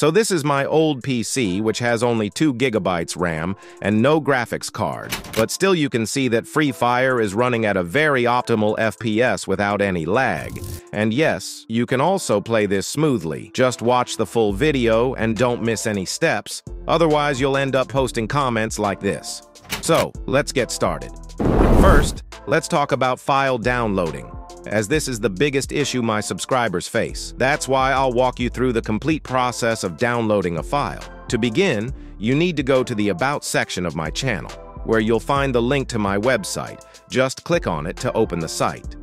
So this is my old PC, which has only 2 GB RAM and no graphics card, but still you can see that Free Fire is running at a very optimal FPS without any lag. And yes, you can also play this smoothly. Just watch the full video and don't miss any steps, otherwise you'll end up posting comments like this. So, let's get started. First, let's talk about file downloading, as this is the biggest issue my subscribers face. That's why I'll walk you through the complete process of downloading a file. To begin, you need to go to the About section of my channel, where you'll find the link to my website. Just click on it to open the site.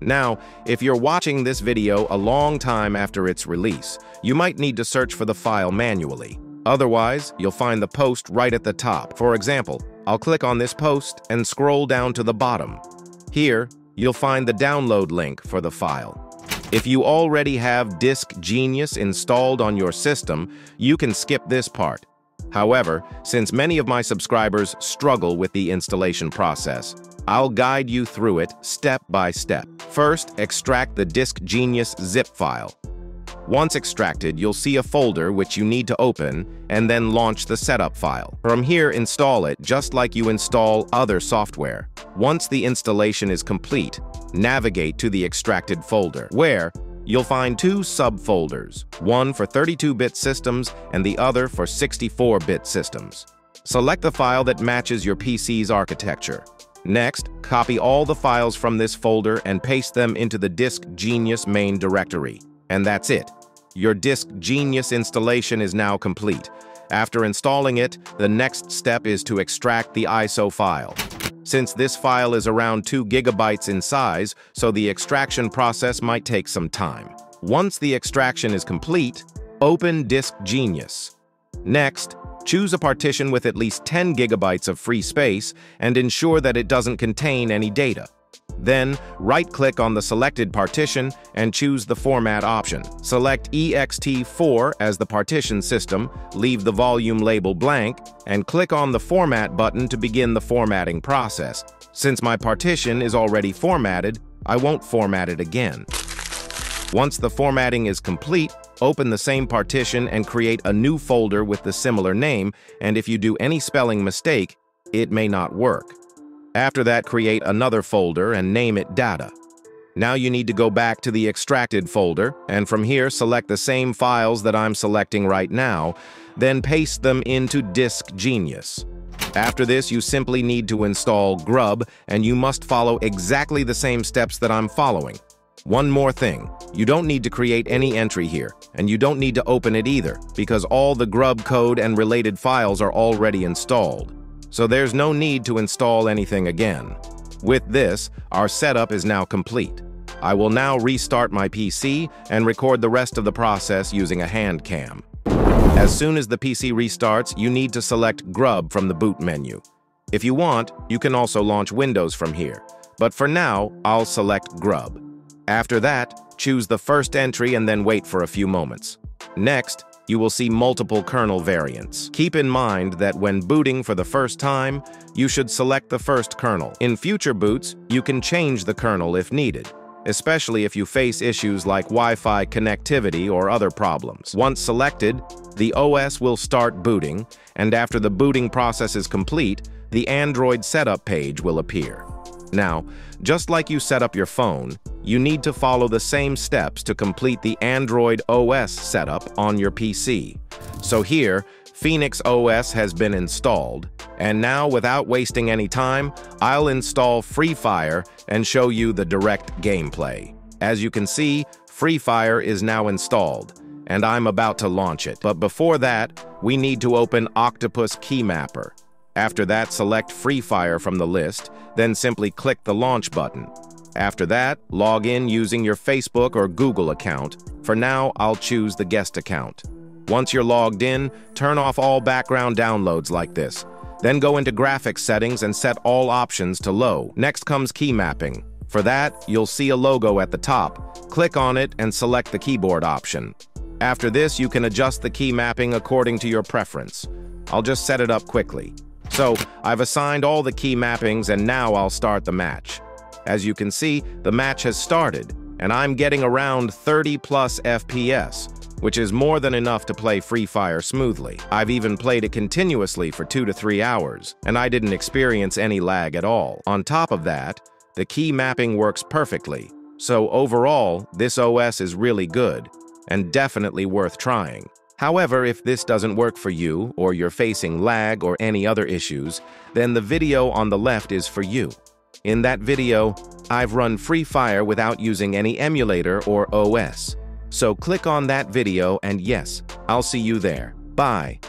Now, if you're watching this video a long time after its release, you might need to search for the file manually. Otherwise, you'll find the post right at the top. For example, I'll click on this post and scroll down to the bottom. Here, you'll find the download link for the file. If you already have DiskGenius installed on your system, you can skip this part. However, since many of my subscribers struggle with the installation process, I'll guide you through it step by step. First, extract the DiskGenius zip file. Once extracted, you'll see a folder which you need to open and then launch the setup file. From here, install it just like you install other software. Once the installation is complete, navigate to the extracted folder, where you'll find 2 subfolders, one for 32-bit systems and the other for 64-bit systems. Select the file that matches your PC's architecture. Next, copy all the files from this folder and paste them into the DiskGenius main directory. And that's it. Your DiskGenius installation is now complete. After installing it, the next step is to extract the ISO file. Since this file is around 2 GB in size, so the extraction process might take some time. Once the extraction is complete, open DiskGenius. Next, choose a partition with at least 10 GB of free space and ensure that it doesn't contain any data. Then, right-click on the selected partition and choose the Format option. Select EXT4 as the partition system, leave the volume label blank, and click on the Format button to begin the formatting process. Since my partition is already formatted, I won't format it again. Once the formatting is complete, open the same partition and create a new folder with the similar name, and if you do any spelling mistake, it may not work. After that, create another folder and name it Data. Now you need to go back to the extracted folder, and from here select the same files that I'm selecting right now, then paste them into DiskGenius. After this, you simply need to install Grub, and you must follow exactly the same steps that I'm following. One more thing, you don't need to create any entry here, and you don't need to open it either, because all the Grub code and related files are already installed. So there's no need to install anything again. With this, our setup is now complete. I will now restart my PC and record the rest of the process using a hand cam. As soon as the PC restarts, you need to select Grub from the boot menu. If you want, you can also launch Windows from here, but for now, I'll select Grub. After that, choose the first entry and then wait for a few moments. Next, you will see multiple kernel variants. Keep in mind that when booting for the first time, you should select the first kernel. In future boots, you can change the kernel if needed, especially if you face issues like Wi-Fi connectivity or other problems. Once selected, the OS will start booting, and after the booting process is complete, the Android setup page will appear. Now, just like you set up your phone, you need to follow the same steps to complete the Android OS setup on your PC. So here, Phoenix OS has been installed, and now without wasting any time, I'll install Free Fire and show you the direct gameplay. As you can see, Free Fire is now installed, and I'm about to launch it. But before that, we need to open Octopus Keymapper. After that, select Free Fire from the list, then simply click the launch button. After that, log in using your Facebook or Google account. For now, I'll choose the guest account. Once you're logged in, turn off all background downloads like this. Then go into graphics settings and set all options to low. Next comes key mapping. For that, you'll see a logo at the top. Click on it and select the keyboard option. After this, you can adjust the key mapping according to your preference. I'll just set it up quickly. So, I've assigned all the key mappings and now I'll start the match. As you can see, the match has started, and I'm getting around 30+ FPS. which is more than enough to play Free Fire smoothly. I've even played it continuously for 2 to 3 hours, and I didn't experience any lag at all. On top of that, the key mapping works perfectly, so overall, this OS is really good, and definitely worth trying. However, if this doesn't work for you, or you're facing lag or any other issues, then the video on the left is for you. In that video, I've run Free Fire without using any emulator or OS. So click on that video and yes, I'll see you there. Bye.